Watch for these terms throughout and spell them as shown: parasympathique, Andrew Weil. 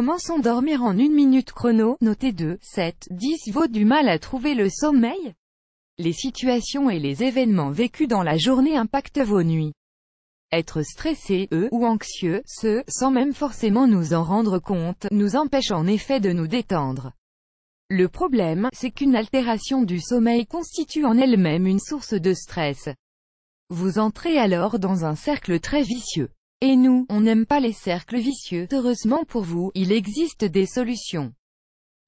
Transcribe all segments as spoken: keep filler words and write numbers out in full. Comment s'endormir en une minute chrono, noté deux, sept, dix. Vaut du mal à trouver le sommeil? Les situations et les événements vécus dans la journée impactent vos nuits. Être stressé, euh, ou anxieux, ce, sans même forcément nous en rendre compte, nous empêche en effet de nous détendre. Le problème, c'est qu'une altération du sommeil constitue en elle-même une source de stress. Vous entrez alors dans un cercle très vicieux. Et nous, on n'aime pas les cercles vicieux. Heureusement pour vous, il existe des solutions.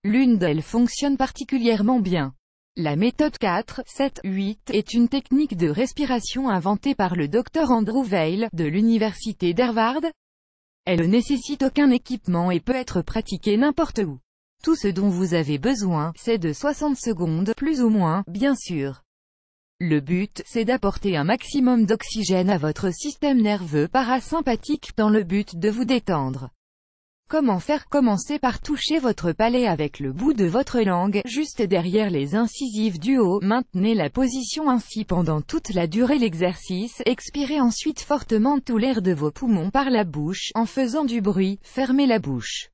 L'une d'elles fonctionne particulièrement bien. La méthode quatre, sept, huit est une technique de respiration inventée par le docteur Andrew Weil, de l'université d'Harvard. Elle ne nécessite aucun équipement et peut être pratiquée n'importe où. Tout ce dont vous avez besoin, c'est de soixante secondes, plus ou moins, bien sûr. Le but, c'est d'apporter un maximum d'oxygène à votre système nerveux parasympathique, dans le but de vous détendre. Comment faire? Commencez par toucher votre palais avec le bout de votre langue, juste derrière les incisives du haut. Maintenez la position ainsi pendant toute la durée de l'exercice. Expirez ensuite fortement tout l'air de vos poumons par la bouche, en faisant du bruit. Fermez la bouche.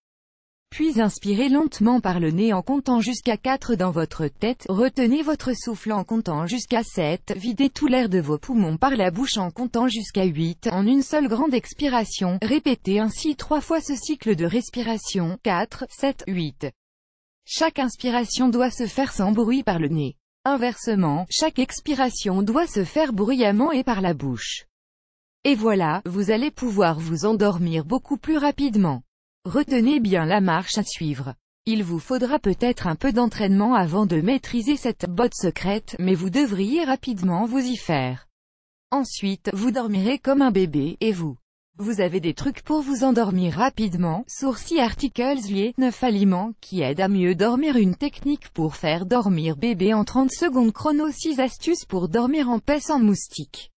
Puis inspirez lentement par le nez en comptant jusqu'à quatre dans votre tête, retenez votre souffle en comptant jusqu'à sept, videz tout l'air de vos poumons par la bouche en comptant jusqu'à huit, en une seule grande expiration, répétez ainsi trois fois ce cycle de respiration, quatre, sept, huit. Chaque inspiration doit se faire sans bruit par le nez. Inversement, chaque expiration doit se faire bruyamment et par la bouche. Et voilà, vous allez pouvoir vous endormir beaucoup plus rapidement. Retenez bien la marche à suivre. Il vous faudra peut-être un peu d'entraînement avant de maîtriser cette botte secrète, mais vous devriez rapidement vous y faire. Ensuite, vous dormirez comme un bébé, et vous. Vous avez des trucs pour vous endormir rapidement, sourcil articles liés, neuf aliments qui aident à mieux dormir, une technique pour faire dormir bébé en trente secondes chrono, six astuces pour dormir en paix sans moustique.